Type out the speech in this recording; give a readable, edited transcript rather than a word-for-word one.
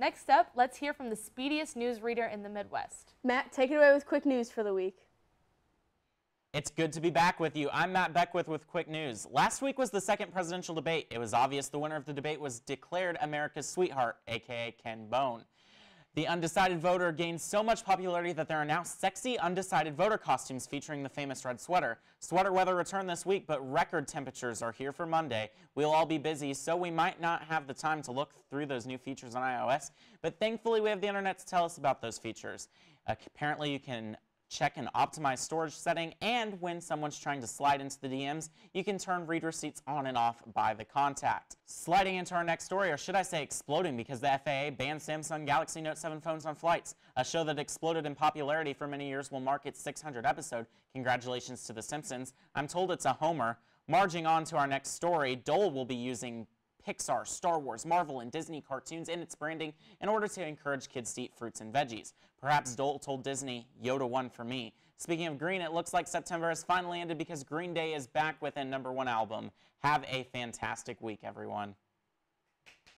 Next up, let's hear from the speediest newsreader in the Midwest. Matt, take it away with Quick News for the week. It's good to be back with you. I'm Matt Beckwith with Quick News. Last week was the second presidential debate. It was obvious the winner of the debate was declared America's sweetheart, aka Ken Bone. The undecided voter gained so much popularity that there are now sexy undecided voter costumes featuring the famous red sweater. Sweater weather returned this week, but record temperatures are here for Monday. We'll all be busy, so we might not have the time to look through those new features on iOS, but thankfully we have the internet to tell us about those features. Apparently you can check an optimized storage setting, and when someone's trying to slide into the DMs, you can turn read receipts on and off by the contact. Sliding into our next story, or should I say exploding, because the FAA banned Samsung Galaxy Note 7 phones on flights. A show that exploded in popularity for many years will mark its 600th episode. Congratulations to The Simpsons. I'm told it's a homer. Marching on to our next story, Dole will be using Pixar, Star Wars, Marvel, and Disney cartoons in its branding in order to encourage kids to eat fruits and veggies. Perhaps Dole told Disney, "Yoda one for me." Speaking of green, it looks like September has finally ended because Green Day is back with a #1 album. Have a fantastic week, everyone.